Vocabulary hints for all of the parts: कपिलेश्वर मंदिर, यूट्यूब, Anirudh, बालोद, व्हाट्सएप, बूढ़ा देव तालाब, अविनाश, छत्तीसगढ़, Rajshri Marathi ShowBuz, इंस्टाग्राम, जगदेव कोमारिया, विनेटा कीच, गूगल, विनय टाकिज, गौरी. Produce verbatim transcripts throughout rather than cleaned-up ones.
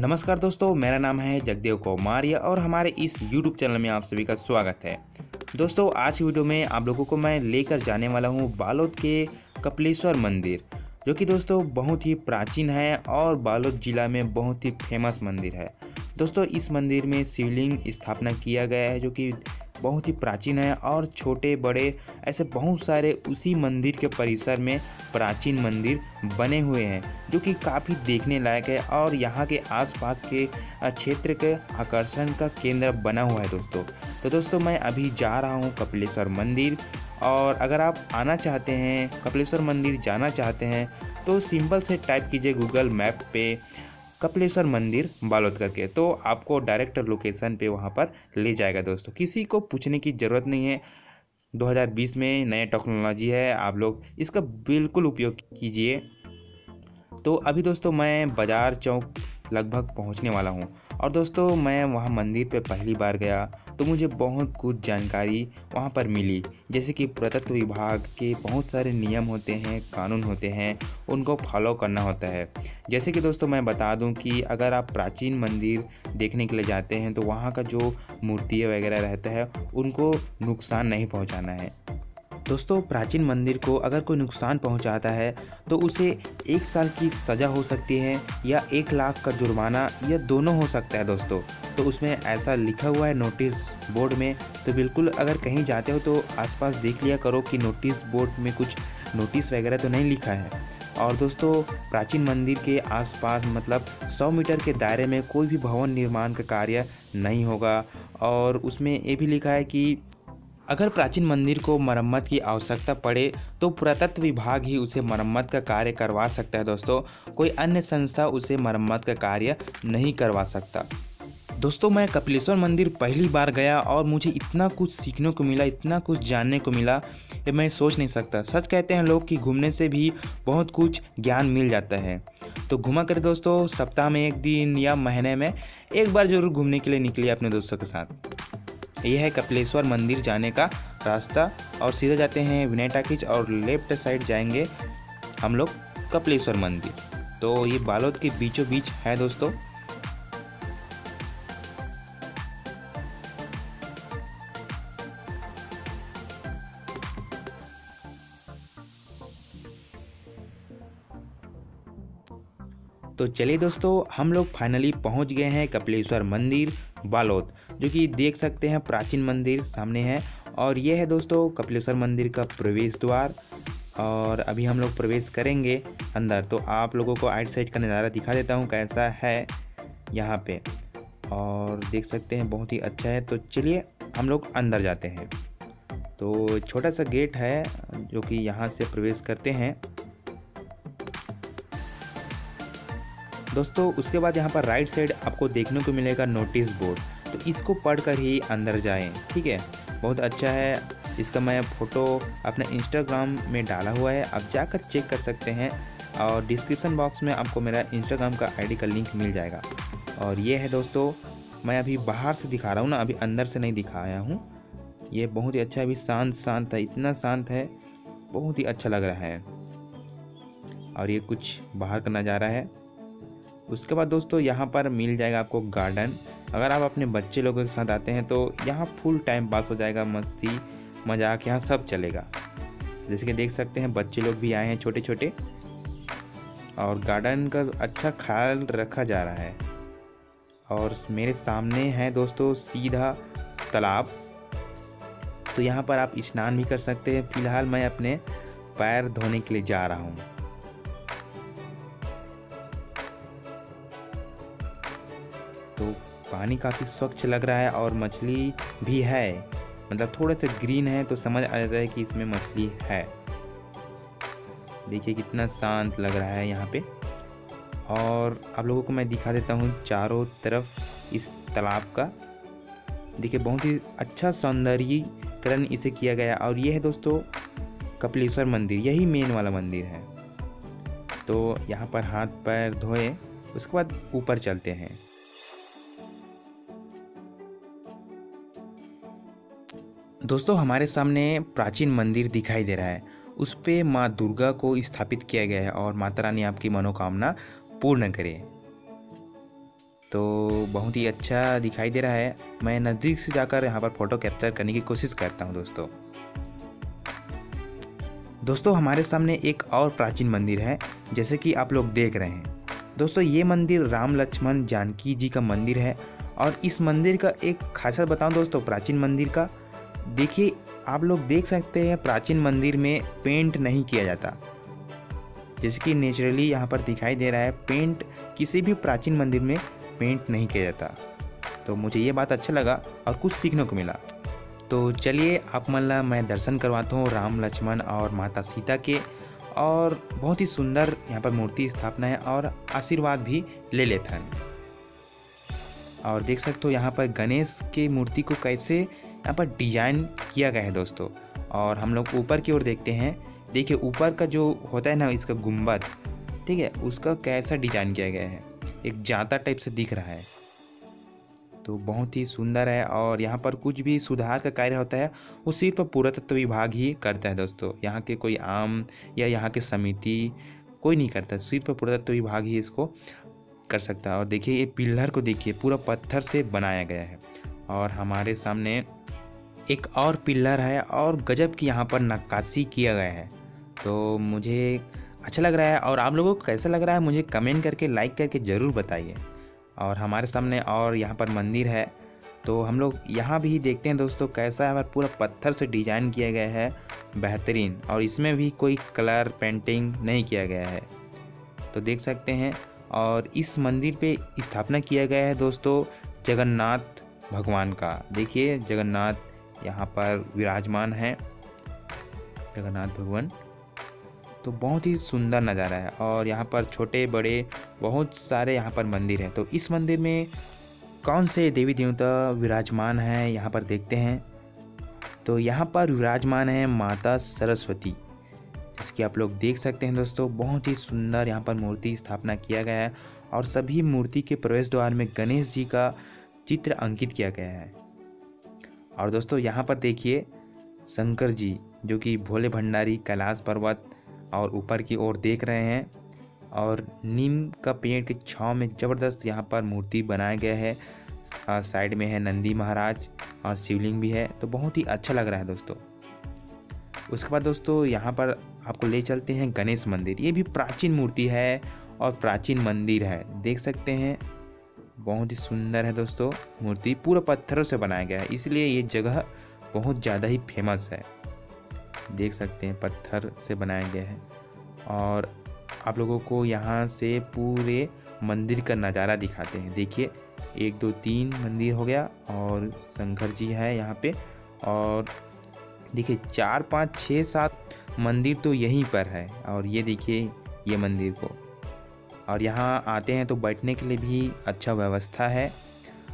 नमस्कार दोस्तों, मेरा नाम है जगदेव कोमारिया और हमारे इस यूट्यूब चैनल में आप सभी का स्वागत है। दोस्तों आज की वीडियो में आप लोगों को मैं लेकर जाने वाला हूं बालोद के कपिलेश्वर मंदिर, जो कि दोस्तों बहुत ही प्राचीन है और बालोद जिला में बहुत ही फेमस मंदिर है। दोस्तों इस मंदिर में शिवलिंग स्थापना किया गया है, जो कि बहुत ही प्राचीन है और छोटे बड़े ऐसे बहुत सारे उसी मंदिर के परिसर में प्राचीन मंदिर बने हुए हैं, जो कि काफ़ी देखने लायक है और यहाँ के आसपास के क्षेत्र के आकर्षण का केंद्र बना हुआ है। दोस्तों तो दोस्तों मैं अभी जा रहा हूँ कपिलेश्वर मंदिर, और अगर आप आना चाहते हैं, कपिलेश्वर मंदिर जाना चाहते हैं तो सिंपल से टाइप कीजिए गूगल मैप पे कपिलेश्वर मंदिर बालोद करके, तो आपको डायरेक्ट लोकेशन पे वहाँ पर ले जाएगा। दोस्तों किसी को पूछने की ज़रूरत नहीं है, दो हज़ार बीस में नया टेक्नोलॉजी है, आप लोग इसका बिल्कुल उपयोग कीजिए। तो अभी दोस्तों मैं बाज़ार चौक लगभग पहुँचने वाला हूँ, और दोस्तों मैं वहाँ मंदिर पे पहली बार गया तो मुझे बहुत कुछ जानकारी वहाँ पर मिली, जैसे कि पुरातत्व विभाग के बहुत सारे नियम होते हैं, कानून होते हैं, उनको फॉलो करना होता है। जैसे कि दोस्तों मैं बता दूं कि अगर आप प्राचीन मंदिर देखने के लिए जाते हैं तो वहाँ का जो मूर्तियाँ वगैरह रहता है उनको नुकसान नहीं पहुँचाना है। दोस्तों प्राचीन मंदिर को अगर कोई नुकसान पहुंचाता है तो उसे एक साल की सज़ा हो सकती है या एक लाख का जुर्माना, या दोनों हो सकता है। दोस्तों तो उसमें ऐसा लिखा हुआ है नोटिस बोर्ड में, तो बिल्कुल अगर कहीं जाते हो तो आसपास देख लिया करो कि नोटिस बोर्ड में कुछ नोटिस वगैरह तो नहीं लिखा है। और दोस्तों प्राचीन मंदिर के आसपास मतलब सौ मीटर के दायरे में कोई भी भवन निर्माण का कार्य नहीं होगा, और उसमें ये भी लिखा है कि अगर प्राचीन मंदिर को मरम्मत की आवश्यकता पड़े तो पुरातत्व विभाग ही उसे मरम्मत का कार्य करवा सकता है। दोस्तों कोई अन्य संस्था उसे मरम्मत का कार्य नहीं करवा सकता। दोस्तों मैं कपिलेश्वर मंदिर पहली बार गया और मुझे इतना कुछ सीखने को मिला, इतना कुछ जानने को मिला, ये मैं सोच नहीं सकता। सच कहते हैं लोग कि घूमने से भी बहुत कुछ ज्ञान मिल जाता है, तो घुमा कर दोस्तों, सप्ताह में एक दिन या महीने में एक बार जरूर घूमने के लिए निकलिए अपने दोस्तों के साथ। यह है कपिलेश्वर मंदिर जाने का रास्ता, और सीधे जाते हैं विनेटा कीच और लेफ्ट साइड जाएंगे हम लोग कपिलेश्वर मंदिर। तो ये बालोद के बीचों बीच है दोस्तों। तो चलिए दोस्तों हम लोग फाइनली पहुंच गए हैं कपिलेश्वर मंदिर बालोद, जो कि देख सकते हैं प्राचीन मंदिर सामने है, और ये है दोस्तों कपिलेश्वर मंदिर का प्रवेश द्वार। और अभी हम लोग प्रवेश करेंगे अंदर, तो आप लोगों को आउट साइड का नज़ारा दिखा देता हूँ कैसा है यहाँ पे, और देख सकते हैं बहुत ही अच्छा है। तो चलिए हम लोग अंदर जाते हैं। तो छोटा सा गेट है जो कि यहाँ से प्रवेश करते हैं दोस्तों। उसके बाद यहाँ पर राइट साइड आपको देखने को मिलेगा नोटिस बोर्ड, तो इसको पढ़कर ही अंदर जाएं, ठीक है। बहुत अच्छा है, इसका मैं फ़ोटो अपने इंस्टाग्राम में डाला हुआ है, आप जाकर चेक कर सकते हैं, और डिस्क्रिप्शन बॉक्स में आपको मेरा इंस्टाग्राम का आईडी का लिंक मिल जाएगा। और ये है दोस्तों, मैं अभी बाहर से दिखा रहा हूँ ना, अभी अंदर से नहीं दिखाया हूँ। ये बहुत ही अच्छा है, अभी शांत शांत है, इतना शांत है, बहुत ही अच्छा लग रहा है। और ये कुछ बाहर का नज़ारा है। उसके बाद दोस्तों यहाँ पर मिल जाएगा आपको गार्डन, अगर आप अपने बच्चे लोगों के साथ आते हैं तो यहाँ फुल टाइम पास हो जाएगा, मस्ती मजाक यहाँ सब चलेगा। जैसे कि देख सकते हैं बच्चे लोग भी आए हैं छोटे छोटे, और गार्डन का अच्छा ख्याल रखा जा रहा है। और मेरे सामने है दोस्तों सीधा तालाब, तो यहाँ पर आप स्नान भी कर सकते हैं। फिलहाल मैं अपने पैर धोने के लिए जा रहा हूँ। तो पानी काफ़ी स्वच्छ लग रहा है, और मछली भी है, मतलब थोड़ा सा ग्रीन है, तो समझ आ जाता है कि इसमें मछली है। देखिए कितना शांत लग रहा है यहाँ पे। और आप लोगों को मैं दिखा देता हूँ चारों तरफ इस तालाब का, देखिए बहुत ही अच्छा सौंदर्यीकरण इसे किया गया। और ये है दोस्तों कपिलेश्वर मंदिर, यही मेन वाला मंदिर है। तो यहाँ पर हाथ पैर धोए, उसके बाद ऊपर चलते हैं। दोस्तों हमारे सामने प्राचीन मंदिर दिखाई दे रहा है, उस पे माँ दुर्गा को स्थापित किया गया है, और माता रानी आपकी मनोकामना पूर्ण करे। तो बहुत ही अच्छा दिखाई दे रहा है। मैं नज़दीक से जाकर यहाँ पर फ़ोटो कैप्चर करने की कोशिश करता हूँ। दोस्तों दोस्तों हमारे सामने एक और प्राचीन मंदिर है, जैसे कि आप लोग देख रहे हैं। दोस्तों ये मंदिर राम लक्ष्मण जानकी जी का मंदिर है और इस मंदिर का एक खासियत बताऊं दोस्तों प्राचीन मंदिर का। देखिए आप लोग देख सकते हैं प्राचीन मंदिर में पेंट नहीं किया जाता, जैसे कि नेचुरली यहाँ पर दिखाई दे रहा है। पेंट किसी भी प्राचीन मंदिर में पेंट नहीं किया जाता, तो मुझे ये बात अच्छा लगा और कुछ सीखने को मिला। तो चलिए आप मल्ला मैं दर्शन करवाता हूँ राम लक्ष्मण और माता सीता के, और बहुत ही सुंदर यहाँ पर मूर्ति स्थापना है और आशीर्वाद भी ले लेते हैं। और देख सकते हो यहाँ पर गणेश के मूर्ति को कैसे यहाँ पर डिजाइन किया गया है दोस्तों। और हम लोग ऊपर की ओर देखते हैं। देखिए ऊपर का जो होता है ना इसका गुंबद, ठीक है, उसका कैसा डिजाइन किया गया है, एक जाता टाइप से दिख रहा है, तो बहुत ही सुंदर है। और यहाँ पर कुछ भी सुधार का कार्य होता है वो सिर्फ पुरातत्व विभाग ही करता है दोस्तों। यहाँ के कोई आम या यहाँ की समिति कोई नहीं करता, सिर्फ पुरातत्व विभाग ही इसको कर सकता है। और देखिए ये पिलर को देखिए, पूरा पत्थर से बनाया गया है। और हमारे सामने एक और पिलर है और गजब की यहाँ पर नक्काशी किया गया है, तो मुझे अच्छा लग रहा है। और आप लोगों को कैसा लग रहा है मुझे कमेंट करके लाइक करके ज़रूर बताइए। और हमारे सामने और यहाँ पर मंदिर है, तो हम लोग यहाँ भी देखते हैं दोस्तों कैसा यहाँ पर पूरा पत्थर से डिजाइन किया गया है, बेहतरीन। और इसमें भी कोई कलर पेंटिंग नहीं किया गया है, तो देख सकते हैं। और इस मंदिर पे स्थापना किया गया है दोस्तों जगन्नाथ भगवान का। देखिए जगन्नाथ यहाँ पर विराजमान है, जगन्नाथ भगवान, तो बहुत ही सुंदर नज़ारा है। और यहाँ पर छोटे बड़े बहुत सारे यहाँ पर मंदिर हैं, तो इस मंदिर में कौन से देवी देवता विराजमान हैं यहाँ पर देखते हैं। तो यहाँ पर विराजमान है माता सरस्वती, इसकी आप लोग देख सकते हैं दोस्तों। बहुत ही सुंदर यहाँ पर मूर्ति स्थापना किया गया है और सभी मूर्ति के प्रवेश द्वार में गणेश जी का चित्र अंकित किया गया है। और दोस्तों यहाँ पर देखिए शंकर जी जो कि भोले भंडारी कैलाश पर्वत और ऊपर की ओर देख रहे हैं। और नीम का पेड़ के छांव में ज़बरदस्त यहाँ पर मूर्ति बनाया गया है। साइड में है नंदी महाराज और शिवलिंग भी है, तो बहुत ही अच्छा लग रहा है दोस्तों। उसके बाद दोस्तों यहाँ पर आपको ले चलते हैं गणेश मंदिर। ये भी प्राचीन मूर्ति है और प्राचीन मंदिर है, देख सकते हैं। बहुत ही सुंदर है दोस्तों मूर्ति, पूरा पत्थरों से बनाया गया है, इसलिए ये जगह बहुत ज़्यादा ही फेमस है। देख सकते हैं पत्थर से बनाया गया है। और आप लोगों को यहाँ से पूरे मंदिर का नज़ारा दिखाते हैं। देखिए एक दो तीन मंदिर हो गया और शंकर जी है यहाँ पे। और देखिए चार पाँच छः सात मंदिर तो यहीं पर है। और ये देखिए ये मंदिर को, और यहाँ आते हैं तो बैठने के लिए भी अच्छा व्यवस्था है।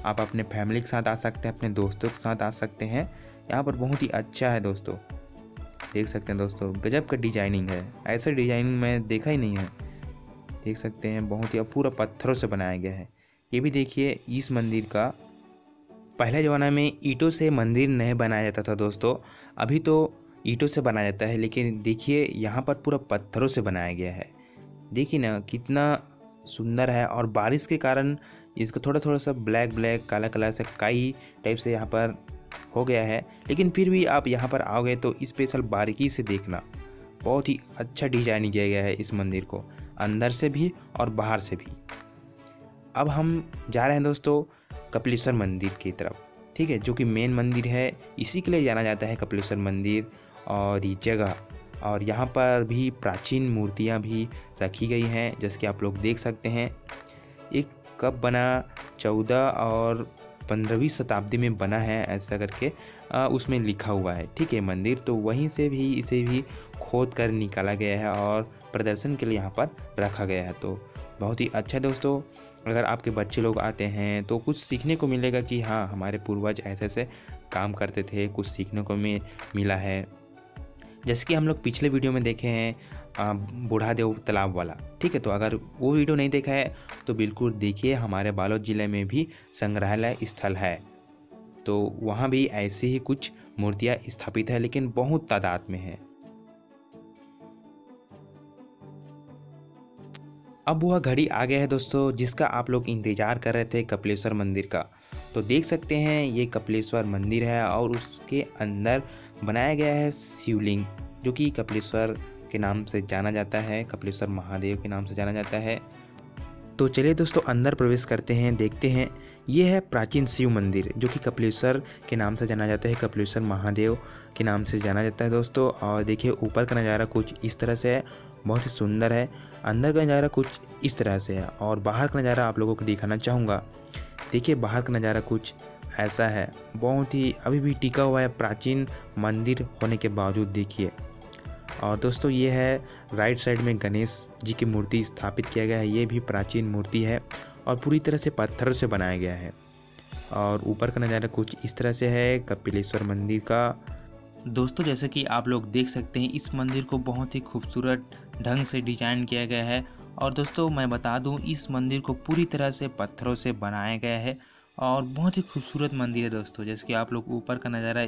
आप अपने फैमिली के साथ आ सकते हैं, अपने दोस्तों के साथ आ सकते हैं। यहाँ पर बहुत ही अच्छा है दोस्तों, देख सकते हैं दोस्तों गजब का डिजाइनिंग है, ऐसा डिजाइनिंग मैं देखा ही नहीं है। देख सकते हैं बहुत ही पूरा पत्थरों से बनाया गया है। ये भी देखिए इस मंदिर का, पहले ज़माने में ईंटों से मंदिर नहीं बनाया जाता था दोस्तों, अभी तो ईंटों से बनाया जाता है। लेकिन देखिए यहाँ पर पूरा पत्थरों से बनाया गया है, देखिए ना कितना सुंदर है। और बारिश के कारण इसको थोड़ा थोड़ा सा ब्लैक ब्लैक काला काला सा काई टाइप से यहाँ पर हो गया है, लेकिन फिर भी आप यहाँ पर आओगे तो स्पेशल बारीकी से देखना। बहुत ही अच्छा डिजाइन किया गया है इस मंदिर को, अंदर से भी और बाहर से भी। अब हम जा रहे हैं दोस्तों कपिलेश्वर मंदिर की तरफ, ठीक है, जो कि मेन मंदिर है, इसी के लिए जाना जाता है कपिलेश्वर मंदिर और ये जगह। और यहाँ पर भी प्राचीन मूर्तियाँ भी रखी गई हैं, जैसे कि आप लोग देख सकते हैं। एक कब बना चौदह और पंद्रहवीं शताब्दी में बना है, ऐसा करके आ, उसमें लिखा हुआ है, ठीक है, मंदिर। तो वहीं से भी इसे भी खोद कर निकाला गया है और प्रदर्शन के लिए यहाँ पर रखा गया है, तो बहुत ही अच्छा दोस्तों। अगर आपके बच्चे लोग आते हैं तो कुछ सीखने को मिलेगा कि हाँ हमारे पूर्वज ऐसे ऐसे काम करते थे, कुछ सीखने को में मिला है। जैसे कि हम लोग पिछले वीडियो में देखे हैं बूढ़ा देव तालाब वाला, ठीक है, तो अगर वो वीडियो नहीं देखा है तो बिल्कुल देखिए। हमारे बालोद ज़िले में भी संग्रहालय स्थल है, तो वहाँ भी ऐसी ही कुछ मूर्तियाँ स्थापित है, लेकिन बहुत तादाद में है। अब वह घड़ी आ गया है दोस्तों जिसका आप लोग इंतज़ार कर रहे थे, कपिलेश्वर मंदिर का। तो देख सकते हैं ये कपिलेश्वर मंदिर है और उसके अंदर बनाया गया है शिवलिंग, जो कि कपिलेश्वर के नाम से जाना जाता है, कपिलेश्वर महादेव के नाम से जाना जाता है। तो चलिए दोस्तों अंदर प्रवेश करते हैं, देखते हैं। ये है प्राचीन शिव मंदिर जो कि कपिलेश्वर के नाम से जाना जाता है, कपिलेश्वर महादेव के नाम से जाना जाता है दोस्तों। और देखिए ऊपर का नज़ारा कुछ इस तरह से है, बहुत ही सुंदर है। अंदर का नज़ारा कुछ इस तरह से है और बाहर का नज़ारा आप लोगों को दिखाना चाहूँगा। देखिए बाहर का नज़ारा कुछ ऐसा है, बहुत ही अभी भी टिका हुआ है प्राचीन मंदिर होने के बावजूद। देखिए और दोस्तों ये है राइट साइड में गणेश जी की मूर्ति स्थापित किया गया है, ये भी प्राचीन मूर्ति है और पूरी तरह से पत्थर से बनाया गया है। और ऊपर का नज़ारा कुछ इस तरह से है कपिलेश्वर मंदिर का। दोस्तों जैसे कि आप लोग देख सकते हैं इस मंदिर को बहुत ही खूबसूरत ढंग से डिजाइन किया गया है। और दोस्तों मैं बता दूं इस मंदिर को पूरी तरह से पत्थरों से बनाया गया है और बहुत ही खूबसूरत मंदिर है दोस्तों। जैसे कि आप लोग ऊपर का नज़ारा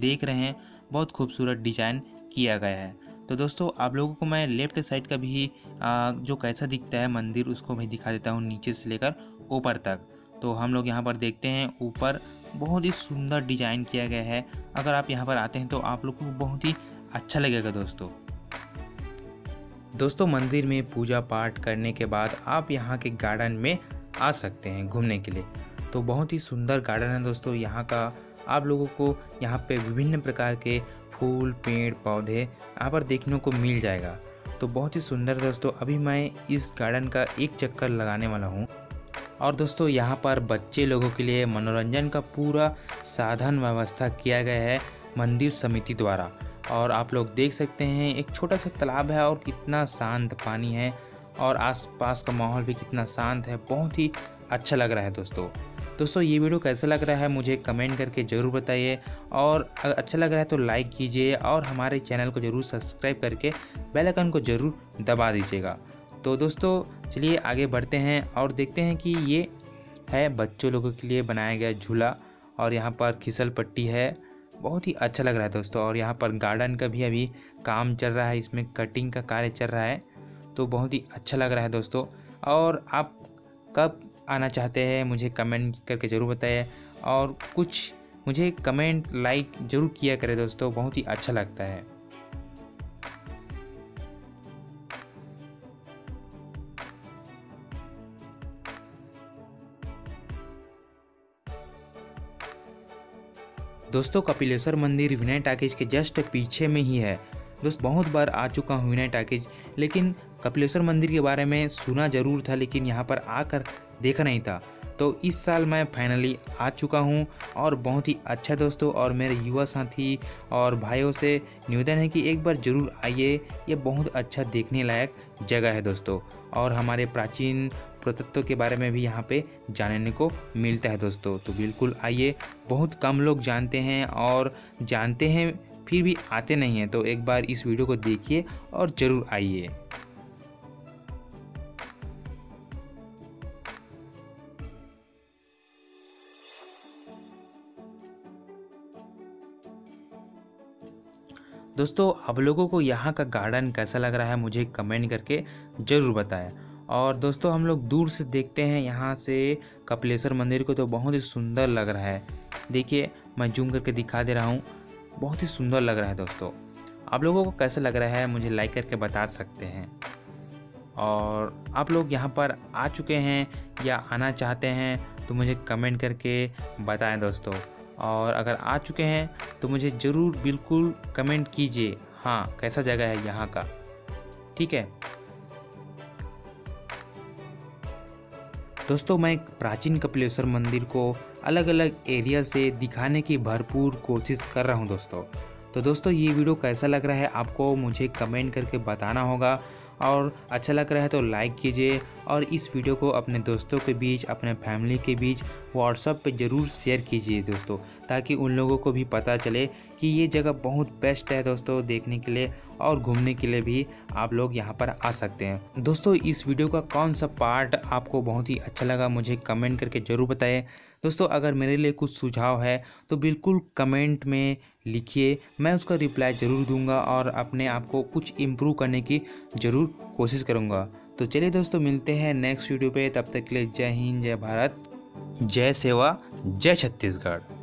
देख रहे हैं, बहुत खूबसूरत डिजाइन किया गया है। तो दोस्तों आप लोगों को मैं लेफ्ट साइड का भी आ, जो कैसा दिखता है मंदिर उसको मैं दिखा देता हूँ, नीचे से लेकर ऊपर तक। तो हम लोग यहाँ पर देखते हैं ऊपर बहुत ही सुंदर डिजाइन किया गया है। अगर आप यहाँ पर आते हैं तो आप लोगों को बहुत ही अच्छा लगेगा दोस्तों। दोस्तों मंदिर में पूजा पाठ करने के बाद आप यहाँ के गार्डन में आ सकते हैं घूमने के लिए। तो बहुत ही सुंदर गार्डन है दोस्तों यहाँ का। आप लोगों को यहाँ पे विभिन्न प्रकार के फूल, पेड़, पौधे यहाँ पर देखने को मिल जाएगा। तो बहुत ही सुंदर दोस्तों। अभी मैं इस गार्डन का एक चक्कर लगाने वाला हूँ। और दोस्तों यहाँ पर बच्चे लोगों के लिए मनोरंजन का पूरा साधन व्यवस्था किया गया है मंदिर समिति द्वारा। और आप लोग देख सकते हैं एक छोटा सा तालाब है और कितना शांत पानी है और आसपास का माहौल भी कितना शांत है, बहुत ही अच्छा लग रहा है दोस्तों। दोस्तों ये वीडियो कैसा लग रहा है मुझे कमेंट करके ज़रूर बताइए, और अगर अच्छा लग रहा है तो लाइक कीजिए और हमारे चैनल को ज़रूर सब्सक्राइब करके बेल आइकन को ज़रूर दबा दीजिएगा। तो दोस्तों चलिए आगे बढ़ते हैं और देखते हैं कि ये है बच्चों लोगों के लिए बनाया गया झूला और यहाँ पर फिसल पट्टी है, बहुत ही अच्छा लग रहा है दोस्तों। और यहाँ पर गार्डन का भी अभी काम चल रहा है, इसमें कटिंग का कार्य चल रहा है, तो बहुत ही अच्छा लग रहा है दोस्तों। और आप कब आना चाहते हैं मुझे कमेंट करके ज़रूर बताइए और कुछ मुझे कमेंट लाइक ज़रूर किया करें दोस्तों, बहुत ही अच्छा लगता है। दोस्तों कपिलेश्वर मंदिर विनय टाकिज के जस्ट पीछे में ही है दोस्त। बहुत बार आ चुका हूँ विनय टाकिज, लेकिन कपिलेश्वर मंदिर के बारे में सुना ज़रूर था लेकिन यहाँ पर आकर देखा नहीं था। तो इस साल मैं फाइनली आ चुका हूँ और बहुत ही अच्छा दोस्तों। और मेरे युवा साथी और भाइयों से निवेदन है कि एक बार ज़रूर आइए, ये बहुत अच्छा देखने लायक जगह है दोस्तों। और हमारे प्राचीन पुरातत्व के बारे में भी यहाँ पे जानने को मिलता है दोस्तों। तो बिल्कुल आइए, बहुत कम लोग जानते हैं और जानते हैं फिर भी आते नहीं हैं। तो एक बार इस वीडियो को देखिए और ज़रूर आइए। दोस्तों आप लोगों को यहाँ का गार्डन कैसा लग रहा है मुझे कमेंट करके ज़रूर बताएं। और दोस्तों हम लोग दूर से देखते हैं यहाँ से कपिलेश्वर मंदिर को, तो बहुत ही सुंदर लग रहा है। देखिए मैं जूम करके दिखा दे रहा हूँ, बहुत ही सुंदर लग रहा है दोस्तों। आप लोगों को कैसा लग रहा है मुझे लाइक करके बता सकते हैं। और आप लोग यहाँ पर आ चुके हैं या आना चाहते हैं तो मुझे कमेंट करके बताएँ दोस्तों। और अगर आ चुके हैं तो मुझे ज़रूर बिल्कुल कमेंट कीजिए, हाँ कैसा जगह है यहाँ का, ठीक है दोस्तों। मैं प्राचीन कपिलेश्वर मंदिर को अलग अलग एरिया से दिखाने की भरपूर कोशिश कर रहा हूँ दोस्तों। तो दोस्तों ये वीडियो कैसा लग रहा है आपको मुझे कमेंट करके बताना होगा, और अच्छा लग रहा है तो लाइक कीजिए और इस वीडियो को अपने दोस्तों के बीच, अपने फैमिली के बीच व्हाट्सएप पे ज़रूर शेयर कीजिए दोस्तों, ताकि उन लोगों को भी पता चले कि ये जगह बहुत बेस्ट है दोस्तों देखने के लिए और घूमने के लिए भी। आप लोग यहाँ पर आ सकते हैं दोस्तों। इस वीडियो का कौन सा पार्ट आपको बहुत ही अच्छा लगा मुझे कमेंट करके ज़रूर बताएं दोस्तों। अगर मेरे लिए कुछ सुझाव है तो बिल्कुल कमेंट में लिखिए, मैं उसका रिप्लाई ज़रूर दूंगा और अपने आप को कुछ इम्प्रूव करने की ज़रूर कोशिश करूंगा। तो चलिए दोस्तों, मिलते हैं नेक्स्ट वीडियो पे। तब तक के लिए जय हिंद, जय भारत, जय सेवा, जय छत्तीसगढ़।